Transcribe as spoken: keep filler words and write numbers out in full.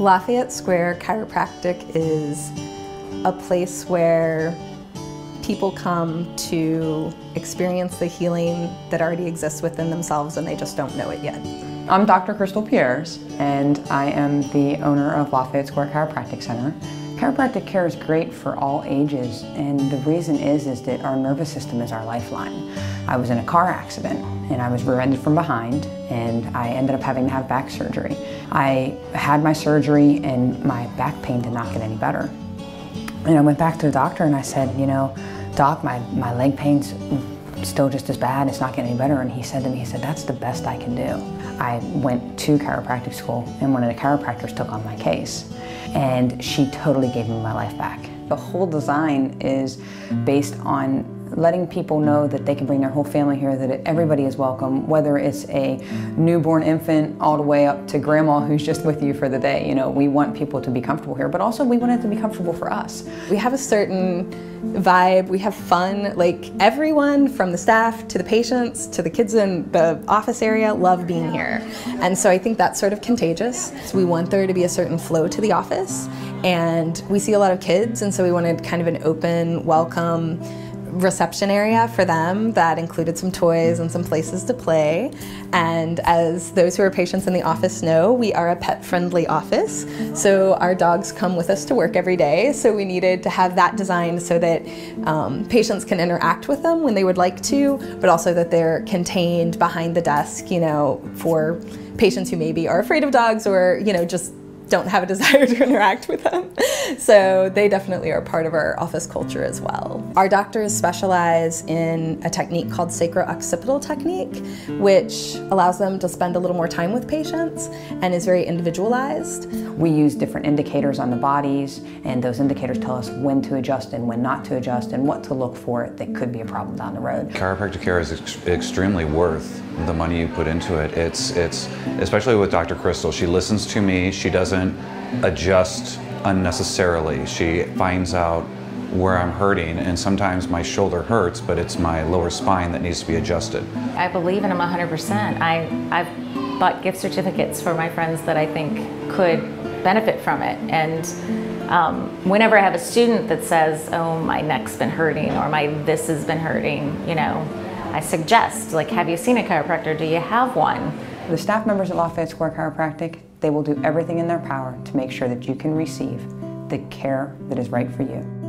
Lafayette Square Chiropractic is a place where people come to experience the healing that already exists within themselves and they just don't know it yet. I'm Doctor Crystal Peairs and I am the owner of Lafayette Square Chiropractic Center. Chiropractic care is great for all ages, and the reason is is that our nervous system is our lifeline. I was in a car accident and I was rear-ended from behind and I ended up having to have back surgery. I had my surgery and my back pain did not get any better. And I went back to the doctor and I said, you know, doc, my, my leg pain's still just as bad, it's not getting any better. And he said to me, he said, that's the best I can do. I went to chiropractic school and one of the chiropractors took on my case and she totally gave me my life back. The whole design is based on letting people know that they can bring their whole family here, that everybody is welcome, whether it's a newborn infant all the way up to grandma who's just with you for the day. You know, we want people to be comfortable here, but also we want it to be comfortable for us. We have a certain vibe, we have fun, like everyone from the staff to the patients to the kids in the office area love being here. And so I think that's sort of contagious. So we want there to be a certain flow to the office, and we see a lot of kids, and so we wanted kind of an open, welcome, reception area for them that included some toys and some places to play. And as those who are patients in the office know, we are a pet-friendly office, so our dogs come with us to work every day, so we needed to have that designed so that um, patients can interact with them when they would like to, but also that they're contained behind the desk, you know, for patients who maybe are afraid of dogs or, you know, just don't have a desire to interact with them. So they definitely are part of our office culture as well. Our doctors specialize in a technique called sacro-occipital technique, which allows them to spend a little more time with patients and is very individualized. We use different indicators on the bodies, and those indicators tell us when to adjust and when not to adjust and what to look for that could be a problem down the road. Chiropractic care is ex extremely worth the money you put into it. It's, it's, especially with Doctor Crystal, she listens to me, she doesn't adjust unnecessarily. She finds out where I'm hurting, and sometimes my shoulder hurts, but it's my lower spine that needs to be adjusted. I believe in them one hundred percent. I, I've bought gift certificates for my friends that I think could benefit from it. And um, whenever I have a student that says, oh, my neck's been hurting, or my this has been hurting, you know, I suggest, like, have you seen a chiropractor? Do you have one? The staff members at Lafayette Square Chiropractic, they will do everything in their power to make sure that you can receive the care that is right for you.